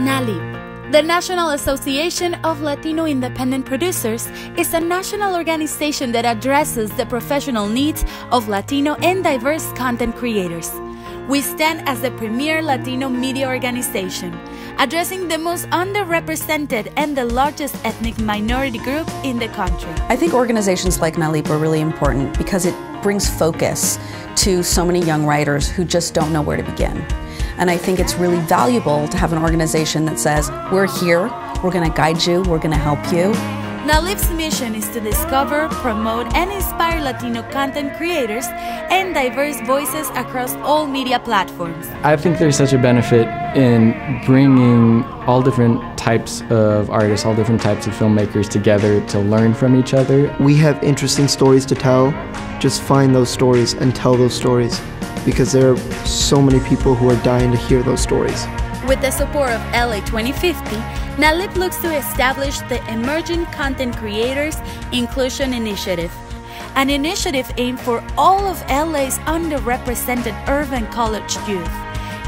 NALIP, the National Association of Latino Independent Producers, is a national organization that addresses the professional needs of Latino and diverse content creators. We stand as the premier Latino media organization, addressing the most underrepresented and the largest ethnic minority group in the country. I think organizations like NALIP are really important because it brings focus to so many young writers who just don't know where to begin. And I think it's really valuable to have an organization that says, we're here, we're going to guide you, we're going to help you. NALIP's mission is to discover, promote, and inspire Latino content creators and diverse voices across all media platforms. I think there's such a benefit in bringing all different types of artists, all different types of filmmakers together to learn from each other. We have interesting stories to tell. Just find those stories and tell those stories, because there are so many people who are dying to hear those stories. With the support of LA 2050, NALIP looks to establish the Emerging Content Creators Inclusion Initiative, an initiative aimed for all of LA's underrepresented urban college youth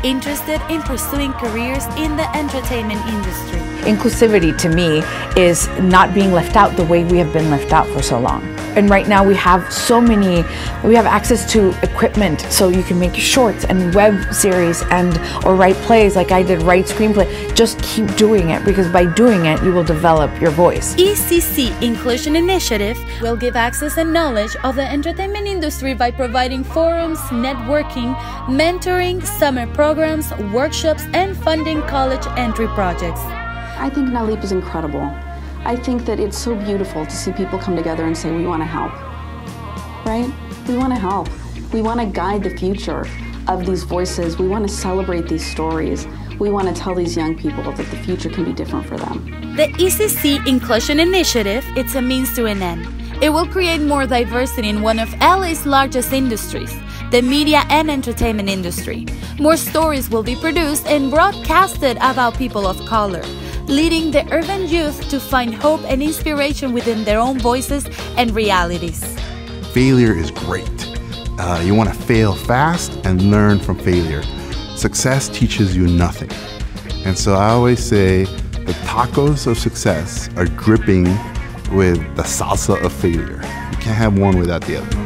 interested in pursuing careers in the entertainment industry. Inclusivity, to me, is not being left out the way we have been left out for so long. And right now we have access to equipment, so you can make shorts and web series or write plays like I did, write screenplay. Just keep doing it, because by doing it, you will develop your voice. ECC Inclusion Initiative will give access and knowledge of the entertainment industry by providing forums, networking, mentoring, summer programs, workshops, and funding college entry projects. I think NALIP is incredible. I think that it's so beautiful to see people come together and say, we want to help, right? We want to help. We want to guide the future of these voices. We want to celebrate these stories. We want to tell these young people that the future can be different for them. The ECC Inclusion Initiative, it's a means to an end. It will create more diversity in one of LA's largest industries, the media and entertainment industry. More stories will be produced and broadcasted about people of color, leading the urban youth to find hope and inspiration within their own voices and realities. Failure is great. You want to fail fast and learn from failure. Success teaches you nothing. And so I always say the tacos of success are dripping with the salsa of failure. You can't have one without the other.